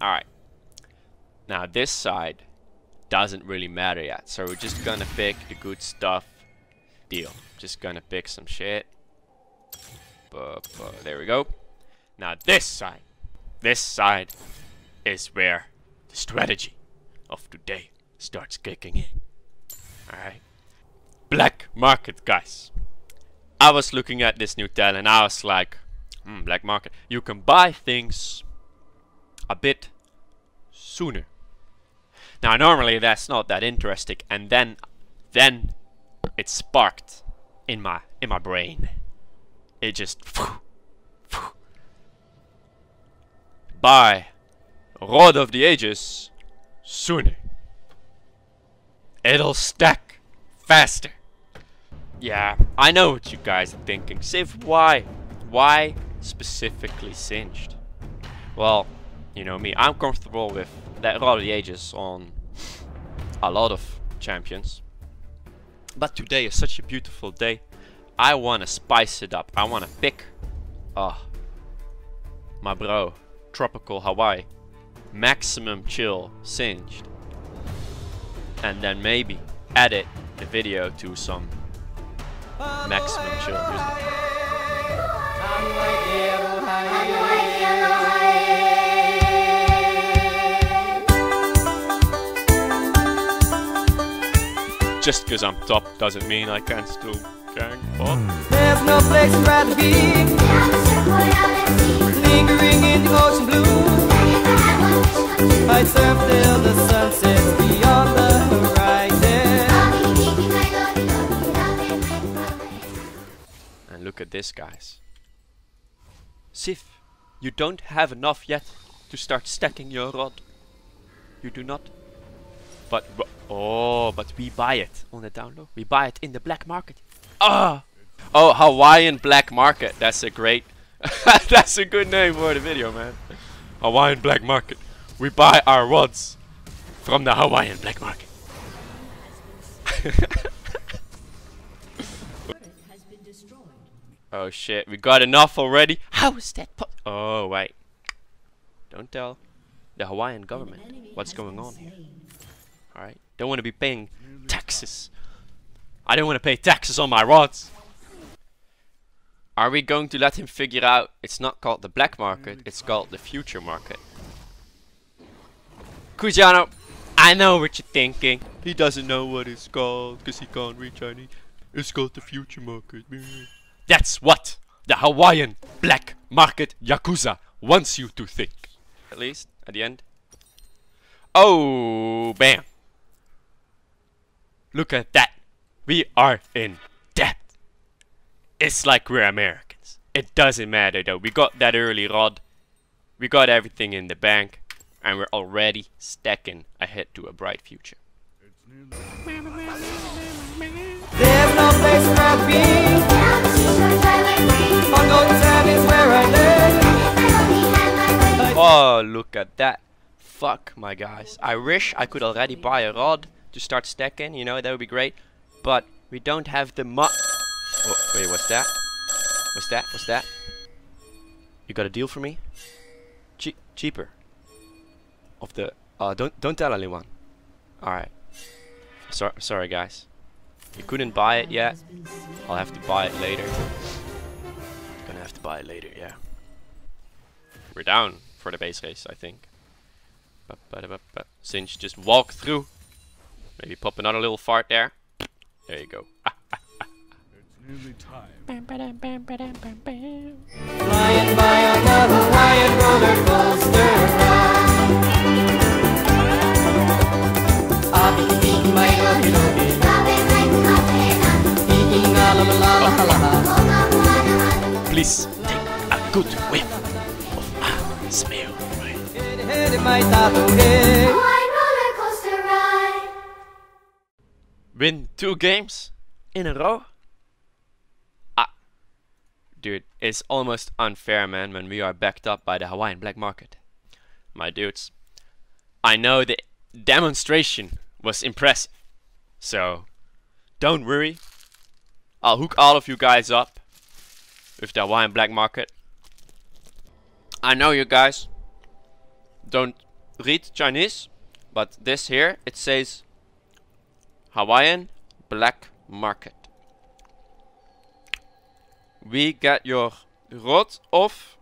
Alright. Now this side doesn't really matter yet. So we're just gonna pick the good stuff. Deal. Just gonna pick some shit. There we go. Now this side. This side is where the strategy of today starts kicking in. Alright. Black market, guys. I was looking at this new talent. I was like, black market. You can buy things a bit sooner. Now normally that's not that interesting, and then it sparked in my brain. It just buy Rod of the Ages sooner. It'll stack faster. Yeah, I know what you guys are thinking. Siv, why? Why specifically Singed? Well, you know me, I'm comfortable with that Rod of the Ages on a lot of champions. But today is such a beautiful day. I want to spice it up. I want to pick. Oh, my bro. Tropical Hawaii. Maximum chill Singed. And then maybe edit the video to some maximum chill music. Just because I'm top doesn't mean I can still gang pop. There's no place for I'd be. Lingering in the ocean blue. I surf till the sun sets beyond the horizon. And look at this, guys. Siv, you don't have enough yet to start stacking your rod. You do not. But but we buy it on the down low. We buy it in the black market. Ah, oh, Hawaiian black market. That's a great, that's a good name for the video, man. Hawaiian black market. We buy our rods from the Hawaiian black market. Oh shit, we got enough already. How is that? Oh wait, don't tell the Hawaiian government what's going on here. Alright, don't want to be paying taxes. I don't want to pay taxes on my rods. Are we going to let him figure out it's not called the black market, it's called the future market? Cusano, I know what you're thinking. He doesn't know what it's called because he can't read Chinese. It's called the future market. That's what the Hawaiian black market Yakuza wants you to think. At least, at the end. Oh, bam. Look at that. We are in debt. It's like we're Americans. It doesn't matter though. We got that early rod. We got everything in the bank. And we're already stacking ahead to a bright future. Oh, look at that. Fuck my guys, I wish I could already buy a rod to start stacking, you know, that would be great. But we don't have the wait, what's that? What's that? What's that? You got a deal for me? Cheaper. Of the don't tell anyone. Alright. Sorry guys. You couldn't buy it yet. I'll have to buy it later. Gonna have to buy it later, yeah. We're down for the base race, I think. Singed just walk through. Maybe pop another little fart there. There you go. It's nearly time. Flying by another Hawaiian roller coaster. I'll be eating my own. Please take a good whiff of our smell. My roller coaster ride. Win 2 games in a row? Ah, dude, it's almost unfair, man, when we are backed up by the Hawaiian black market. My dudes, I know the demonstration was impressive, so don't worry. I'll hook all of you guys up with the Hawaiian black market. I know you guys don't read Chinese, but this here, it says Hawaiian black market. We get your rot of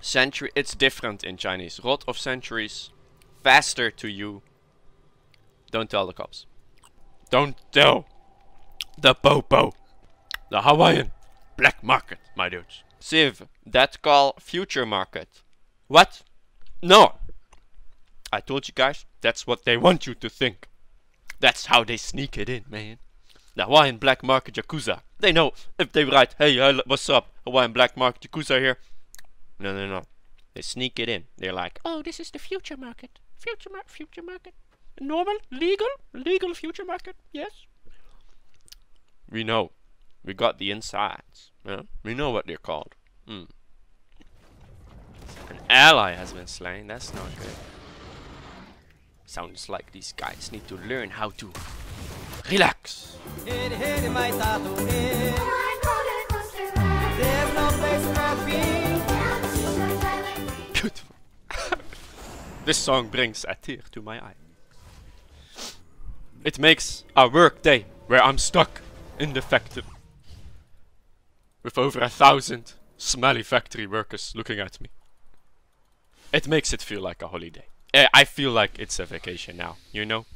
century. It's different in Chinese. Rot of centuries. Faster to you. Don't tell the cops. Don't tell the popo. The Hawaiian black market, my dudes. Siv, that call future market. What? No. I told you guys, that's what they want you to think. That's how they sneak it in, man. The Hawaiian black market Yakuza. They know if they write, hey, what's up, Hawaiian black market Yakuza here. No, no, no. They sneak it in. They're like, oh, this is the future market. Future market. Normal, legal future market. Yes. We know. We got the insides. Yeah? We know what they're called. Mm. An ally has been slain. That's not good. Sounds like these guys need to learn how to relax. Beautiful. This song brings a tear to my eye. It makes a work day where I'm stuck in the factory with over 1,000 smelly factory workers looking at me. It makes it feel like a holiday. I feel like it's a vacation now, you know?